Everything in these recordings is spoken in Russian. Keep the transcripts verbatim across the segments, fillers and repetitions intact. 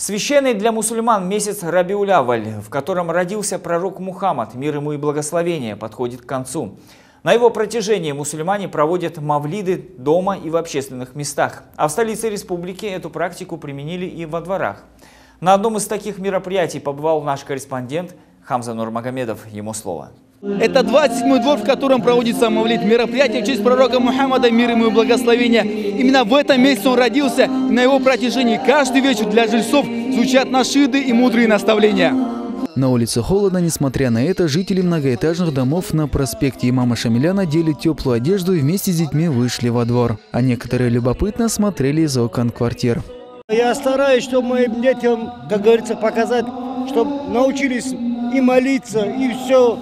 Священный для мусульман месяц Рабиуль-авваль, в котором родился пророк Мухаммад, мир ему и благословение, подходит к концу. На его протяжении мусульмане проводят мавлиды дома и в общественных местах, а в столице республики эту практику применили и во дворах. На одном из таких мероприятий побывал наш корреспондент Хамза Нурмагомедов. Ему слово. Это двадцать седьмой двор, в котором проводится мавлид. Мероприятие в честь пророка Мухаммада, мир ему и благословение. Именно в этом месяце он родился. На его протяжении каждый вечер для жильцов звучат нашиды и мудрые наставления. На улице холодно, несмотря на это, жители многоэтажных домов на проспекте Имама Шамиля надели теплую одежду и вместе с детьми вышли во двор. А некоторые любопытно смотрели из окон квартир. Я стараюсь, чтобы моим детям, как говорится, показать, чтобы научились и молиться, и все.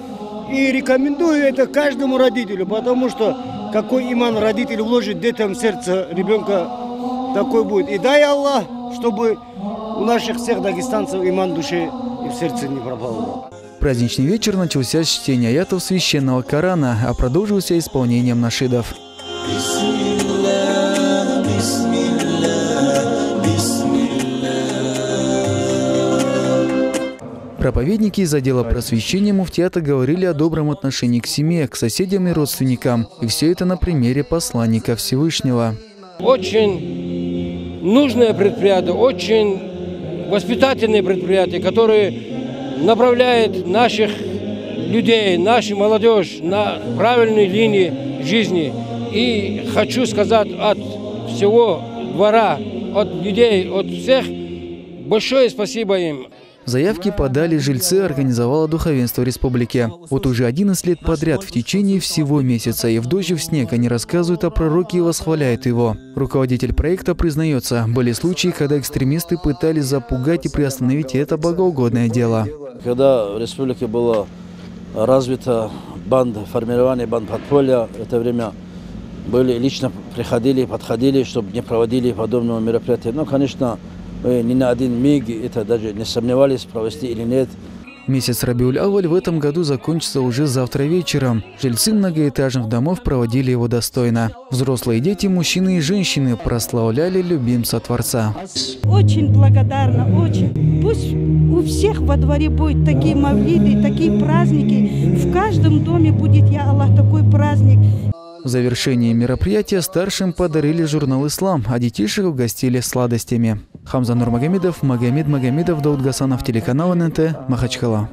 И рекомендую это каждому родителю, потому что какой иман родитель вложит детям в сердце ребенка, такой будет. И дай Аллах, чтобы у наших всех дагестанцев иман души и в сердце не пропало. Праздничный вечер начался с чтения аятов священного Корана, а продолжился исполнением нашидов. Проповедники из отдела просвещения муфтията говорили о добром отношении к семье, к соседям и родственникам. И все это на примере посланника Всевышнего. Очень нужное предприятие, очень воспитательное предприятие, которое направляет наших людей, нашу молодежь на правильные линии жизни. И хочу сказать от всего двора, от людей, от всех большое спасибо им. Заявки подали жильцы, организовало духовенство республики. Вот уже одиннадцать лет подряд в течение всего месяца и в дождь и в снег они рассказывают о пророке и восхваляют его. Руководитель проекта признается, были случаи, когда экстремисты пытались запугать и приостановить это богоугодное дело. Когда в республике было развито банд, формирование банд подполья, это время были лично приходили, подходили, чтобы не проводили подобного мероприятия. Но, конечно, мы ни на один миг это даже не сомневались, провести или нет. Месяц Рабиуль-авваль в этом году закончится уже завтра вечером. Жильцы многоэтажных домов проводили его достойно. Взрослые дети, мужчины и женщины прославляли любимца Творца. Очень благодарна, очень. Пусть у всех во дворе будут такие мавлиды, такие праздники. В каждом доме будет, я Аллах, такой праздник. В завершении мероприятия старшим подарили журнал «Ислам», а детишек угостили сладостями. Хамза Нурмагомедов, Магомед Магомедов, Дауд Гасанов, телеканал Н Н Т, Махачкала.